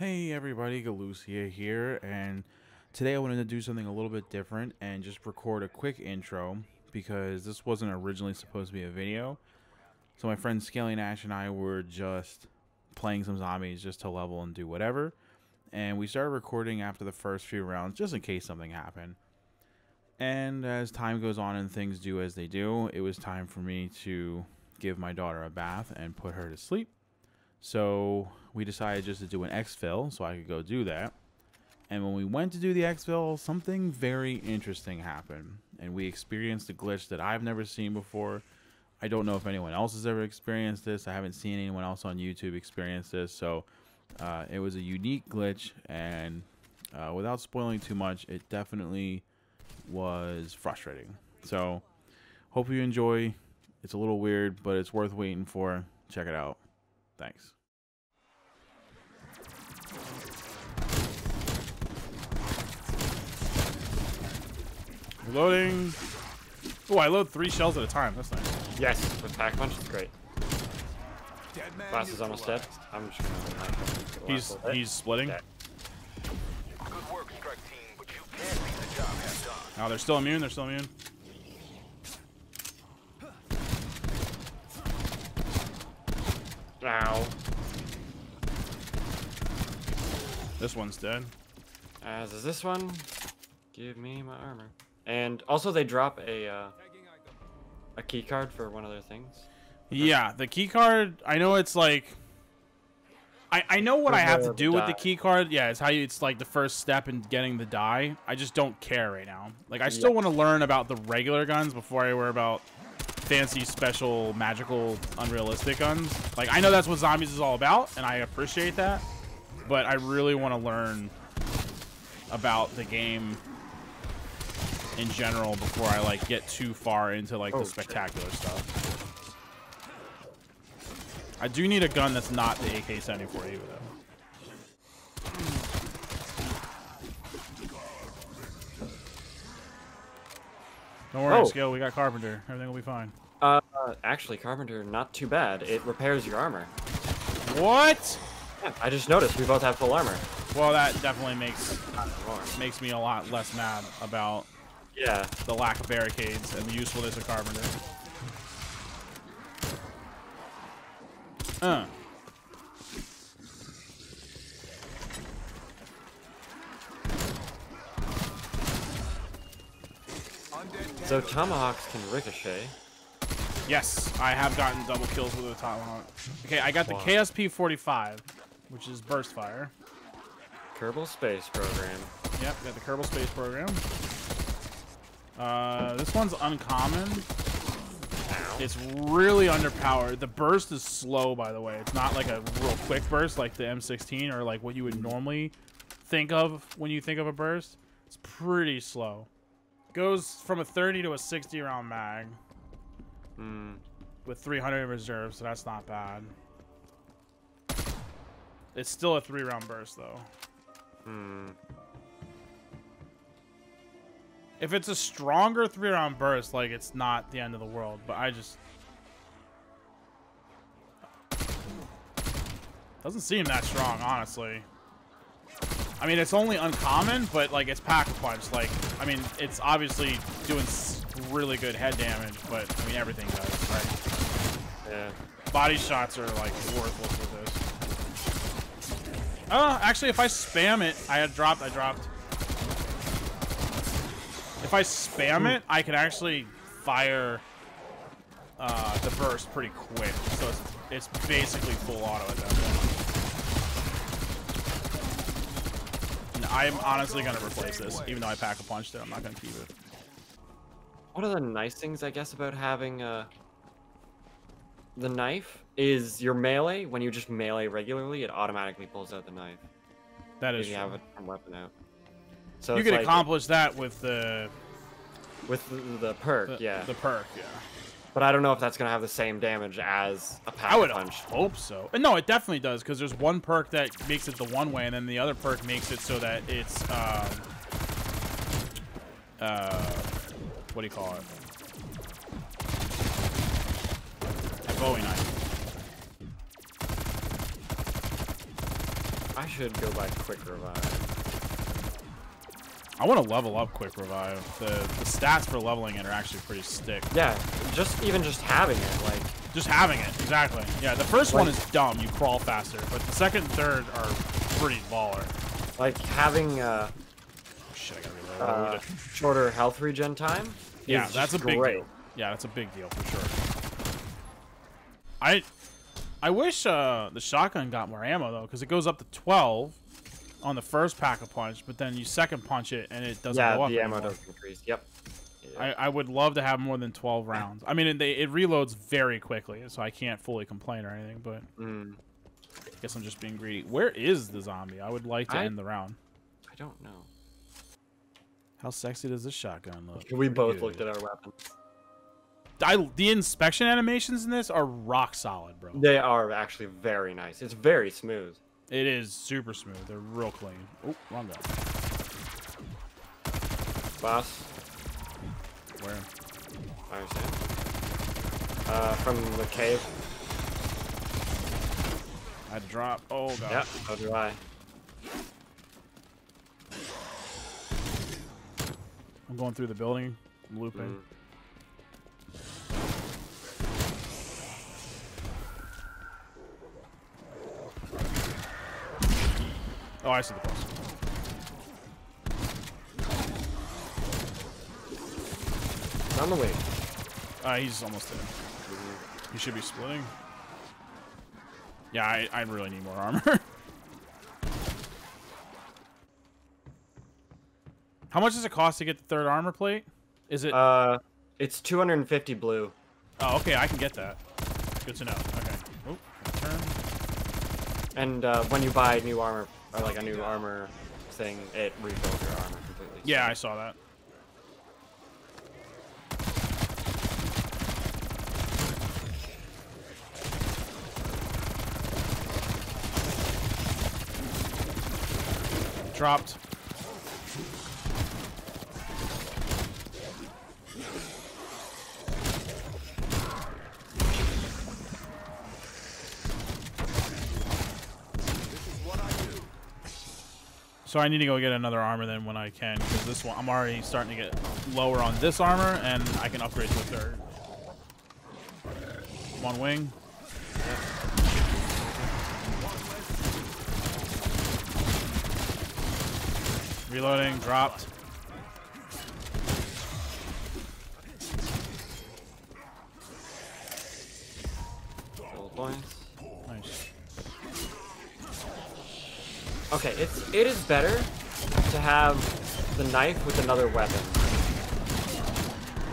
Hey everybody, Galucia here, and today I wanted to do something a little bit different and just record a quick intro because this wasn't originally supposed to be a video. So my friend ScaleneAsh and I were just playing some zombies just to level and do whatever, and we started recording after the first few rounds just in case something happened. And as time goes on and things do as they do, it was time for me to give my daughter a bath and put her to sleep. So we decided just to do an Exfil so I could go do that. And when we went to do the Exfil, something very interesting happened. And we experienced a glitch that I've never seen before. I don't know if anyone else has ever experienced this. I haven't seen anyone else on YouTube experience this. So it was a unique glitch. And without spoiling too much, it definitely was frustrating. So hope you enjoy. It's a little weird, but it's worth waiting for. Check it out. Thanks. Loading. Oh, I load 3 shells at a time. That's nice. Yes, with Pack-a-Punch, it's great. Glass is almost dead. I'm just gonna. He's splitting. Dead. Good work, strike team, but you can't beat the job half done. Oh, they're still immune. They're still immune. Ow. This one's dead. As is this one. Give me my armor. And also they drop a key card for one of their things. Yeah, the key card, I know it's like I know what I have to do with the key card. Yeah, it's how you, it's like the first step in getting the die. I just don't care right now. Like I still want to learn about the regular guns before I worry about fancy, special, magical, unrealistic guns. Like, I know that's what zombies is all about, and I appreciate that, but I really want to learn about the game in general before I, like, get too far into, like, the spectacular stuff. I do need a gun that's not the AK-74 either, though. Don't worry, Skill, we got Carpenter. Everything will be fine. Actually, Carpenter, not too bad. It repairs your armor. What? Yeah, I just noticed we both have full armor. Well, that definitely makes me a lot less mad about the lack of barricades and the usefulness of Carpenter. So tomahawks can ricochet. Yes, I have gotten double kills with a tomahawk. Okay, I got the KSP-45, which is burst fire. Kerbal Space Program. Yep, got the Kerbal Space Program. This one's uncommon. Ow. It's really underpowered. The burst is slow, by the way. It's not like a real quick burst like the M16 or like what you would normally think of when you think of a burst. It's pretty slow. Goes from a 30 to a 60 round mag with 300 in reserve, so that's not bad. It's still a 3-round burst though. If it's a stronger 3-round burst, like, it's not the end of the world, but I just doesn't seem that strong, honestly. I mean, it's only uncommon, but, like, it's Pack-a-Punch. Like, I mean, it's obviously doing really good head damage, but, I mean, everything does, right? Yeah. Body shots are, like, worthless with this. Oh, actually, if I spam it, I dropped. If I spam it, I can actually fire the burst pretty quick. So it's basically full auto at that point. I'm honestly going to replace this, even though I Pack-a-Punch it. I'm not going to keep it. One of the nice things, I guess, about having the knife is your melee. When you just melee regularly, it automatically pulls out the knife. That is true. You have a weapon out. So you can, like, accomplish that with the... With the perk, yeah. The perk, yeah. But I don't know if that's going to have the same damage as a Pack-a-Punch. I would hope so. And no, it definitely does, because there's one perk that makes it the one way, and then the other perk makes it so that it's, what do you call it? A Bowie knife. I should go buy Quick Revive. I want to level up Quick Revive. The stats for leveling it are actually pretty sick. Yeah, even just having it, like. Just having it, exactly. Yeah, the first one is dumb. You crawl faster, but the second and third are pretty baller. Like having oh shit, I gotta reload. Shorter health regen time. Yeah, that's a big deal. Yeah, that's a big deal for sure. I wish the shotgun got more ammo though, because it goes up to 12 on the first Pack-a-Punch, but then you second punch it and it doesn't go up. Yeah, the ammo doesn't increase. Yep. Yeah. I would love to have more than 12 rounds. I mean, it reloads very quickly, so I can't fully complain or anything, but I guess I'm just being greedy. Where is the zombie? I would like to end the round. I don't know. How sexy does this shotgun look? We both looked at our weapons. The inspection animations in this are rock solid, bro. They are actually very nice. It's very smooth. It is super smooth. They're real clean. Oh, wrong guy. Boss. Where? I understand. From the cave. I drop. Oh god. Yep. So do I. I'm going through the building. I'm looping. Oh, I see the boss. On the way. He's almost there. He should be splitting. Yeah, I really need more armor. How much does it cost to get the third armor plate? Is it? It's 250 blue. Oh, okay, I can get that. Good to know. Okay. Oh, turn. And when you buy new armor, or like a new armor thing, it rebuilds your armor completely. Yeah, I saw that. Dropped. So I need to go get another armor then when I can, because this one I'm already starting to get lower on this armor, and I can upgrade to a third. One wing. Reloading, dropped. Points. Nice. Okay, it is better to have the knife with another weapon.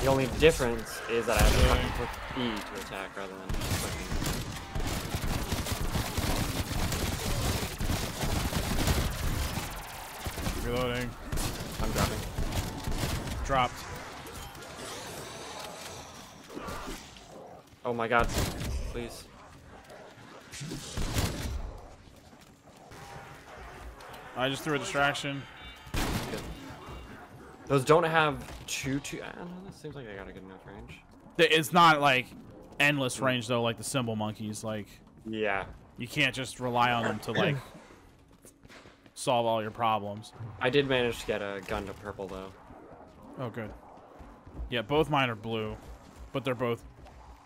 The only difference is that I have to click E to attack rather than clicking. Reloading. I'm dropping. Dropped. Oh my god. Please. I just threw a distraction. Good. Those don't have two. I don't know. This seems like they got a good enough range. It's not like endless range though, like the cymbal monkeys. Like. Yeah. You can't just rely on them to like. Solve all your problems. I did manage to get a gun to purple though. Oh good. Yeah, both mine are blue, but they're both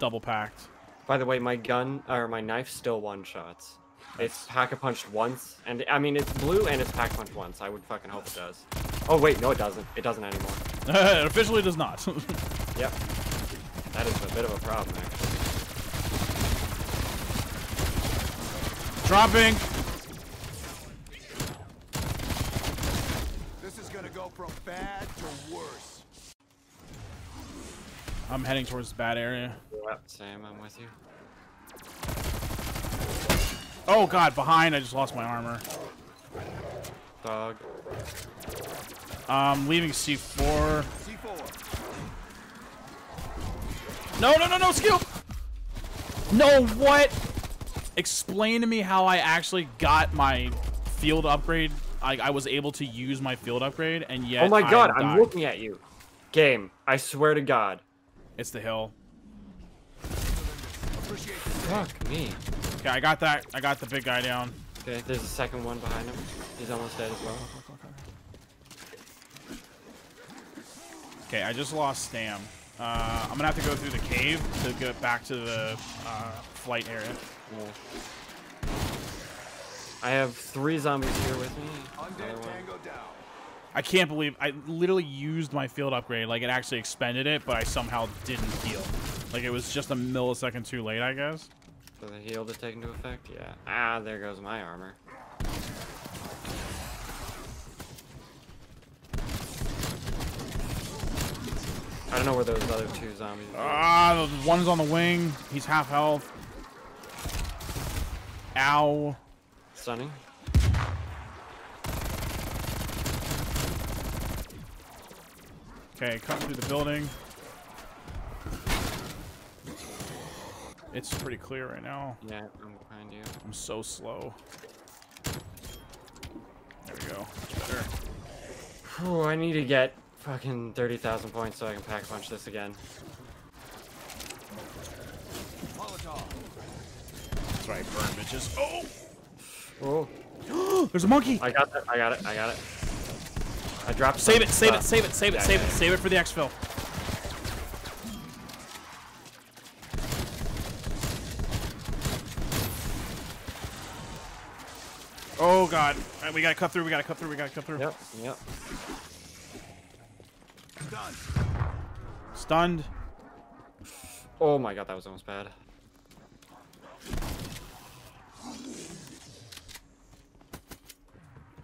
double packed. By the way, my gun or my knife still one shots. It's Pack-a-Punched once, and I mean it's blue and it's Pack-a-Punched once. I would fucking hope it does. Oh wait, no it doesn't. It doesn't anymore. It officially does not. Yep. That is a bit of a problem actually. Dropping. From bad to worse. I'm heading towards the bad area. Yep, same. I'm with you. Oh god, behind! I just lost my armor. Dog. Leaving C4. C4. No! Skill. No, what? Explain to me how I actually got my field upgrade. I was able to use my field upgrade, and yet. Oh my god! I'm looking at you, game. I swear to God. It's the hill. Fuck me. Okay, I got that. I got the big guy down. Okay, there's a second one behind him. He's almost dead as well. Okay, I just lost Stam. I'm gonna have to go through the cave to get back to the flight area. Cool. I have 3 zombies here with me. I can't believe I literally used my field upgrade. Like, it actually expended it, but I somehow didn't heal. Like, it was just a millisecond too late, I guess. So the heal to take into effect? Yeah. Ah, there goes my armor. I don't know where those other 2 zombies are. Ah, the one's on the wing. He's half health. Ow. Stunning. Okay, coming through the building. It's pretty clear right now. Yeah, I'm behind you. I'm so slow. There we go. Better. Oh, I need to get fucking 30,000 points so I can pack-punch this again. That's right, burn bitches. Oh! Oh. There's a monkey! I got that. I got it. I dropped it. Save it. Save it for the exfil. Oh god. Alright, we gotta cut through, we gotta cut through. Yep. Stunned. Oh my god, that was almost bad.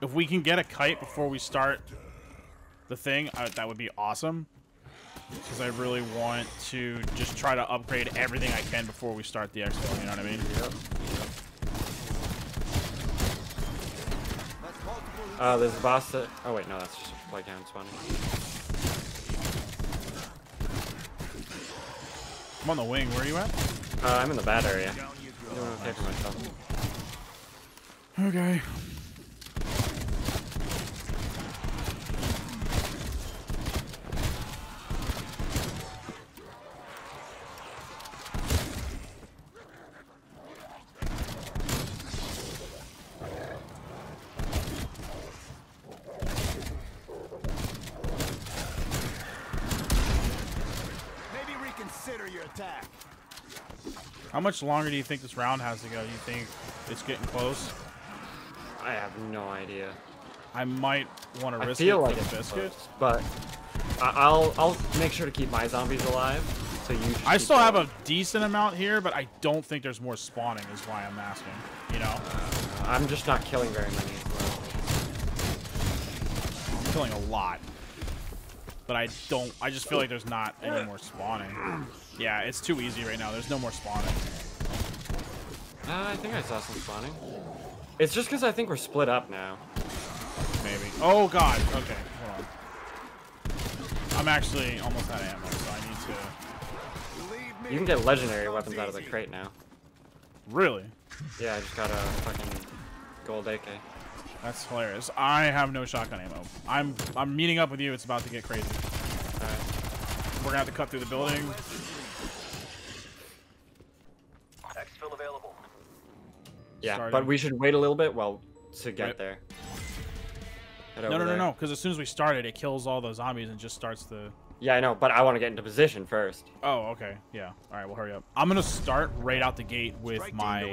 If we can get a kite before we start the thing, that would be awesome. Because I really want to just try to upgrade everything I can before we start the expo, you know what I mean? Yep. There's a boss that... Oh wait, no, that's just a playground spawn. I'm on the wing, where are you at? I'm in the bad area. I don't want to take myself. Okay. How much longer do you think this round has to go? Do you think it's getting close? I have no idea. I might want to risk it for the biscuit, but I'll make sure to keep my zombies alive. So you. I still have a decent amount here, but I don't think there's more spawning. Is why I'm asking. You know. I'm just not killing very many. I'm killing a lot. But I don't. I just feel like there's not any more spawning. Yeah, it's too easy right now. There's no more spawning. I think I saw some spawning. It's just because I think we're split up now. Maybe. Oh god. Okay. Hold on. I'm actually almost out of ammo, so I need to. You can get legendary weapons out of the crate now. Really? Yeah, I just got a fucking gold AK. That's hilarious. I have no shotgun ammo. I'm meeting up with you. It's about to get crazy. All right. We're gonna have to cut through the building. Exfil available. Yeah, starting. But we should wait a little bit to get there. No, because as soon as we start it kills all those zombies and just starts the... Yeah, I know, but I want to get into position first. Oh, okay. Yeah. All right, well, hurry up. I'm going to start right out the gate with my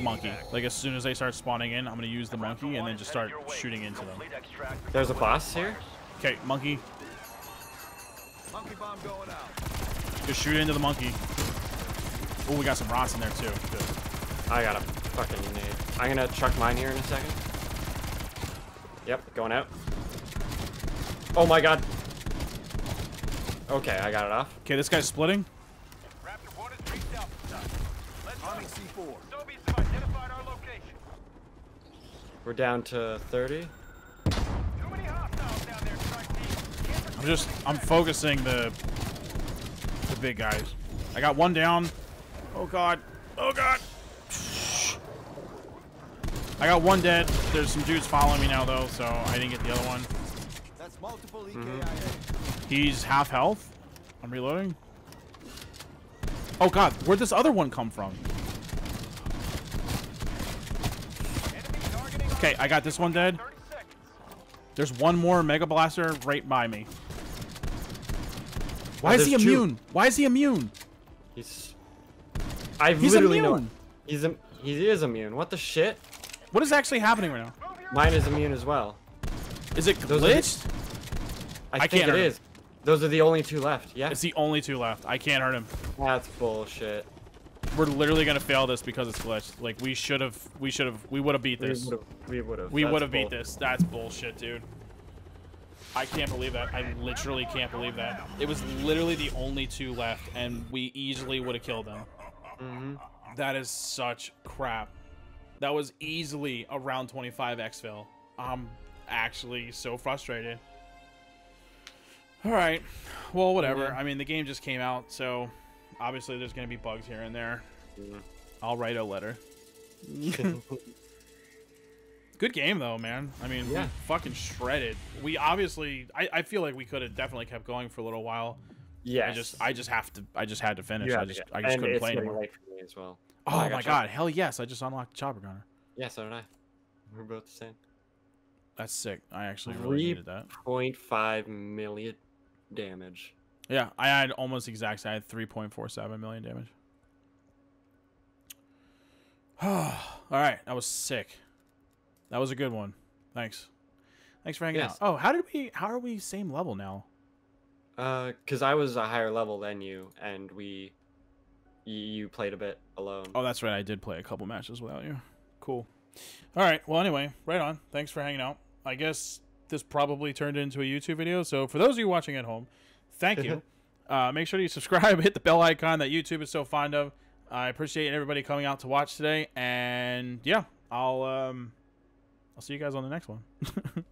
monkey. Like, as soon as they start spawning in, I'm going to use the monkey and then just start shooting into them. There's a boss here? Okay, monkey. Monkey bomb going out. Just shoot into the monkey. Oh, we got some rots in there, too. Good. I got a fucking grenade. I'm going to chuck mine here in a second. Yep, going out. Oh, my God. Okay, I got it off. Okay, this guy's splitting. We're down to 30. I'm focusing the big guys. I got one down. Oh god. Oh god. I got one dead. There's some dudes following me now though, so I didn't get the other one. That's multiple EKIA. He's half health. I'm reloading. Oh god, where'd this other one come from? Okay, I got this one dead. There's one more Mega Blaster right by me. Why is he immune? Why is he immune? He is immune. What the shit? What is actually happening right now? Mine is immune as well. Is it glitched? I think it is. Those are the only two left. Yeah. It's the only two left. I can't hurt him. That's bullshit. We're literally gonna fail this because it's glitched. Like we would have beat this. We would have beat this. That's bullshit, dude. I can't believe that. I literally can't believe that. It was literally the only two left, and we easily would have killed them. Mm-hmm. That is such crap. That was easily a round 25 Exfil. I'm actually so frustrated. All right, well, whatever. I mean, the game just came out, so obviously there's going to be bugs here and there. Yeah. I'll write a letter. Good game, though, man. I mean, yeah. We fucking shredded. We obviously, I feel like we could have definitely kept going for a little while. Yeah. I just had to finish. Yeah, I just couldn't play anymore. Late for me as well. Oh, my God. Hell yes. I just unlocked Chopper Gunner. Yeah, so did I. We're both the same. That's sick. I actually really needed that. 3.5 million. Damage. Yeah, I had almost exact. I had 3.47 million damage. Alright, that was sick. That was a good one. Thanks. Thanks for hanging out. Oh, how are we same level now? Because I was a higher level than you, and you played a bit alone. Oh, that's right. I did play a couple matches without you. Cool. Alright, well, anyway, right on. Thanks for hanging out. I guess this probably turned into a YouTube video, so for those of you watching at home, thank you. Make sure you subscribe, hit the bell icon that YouTube is so fond of. I appreciate everybody coming out to watch today, and yeah, I'll see you guys on the next one.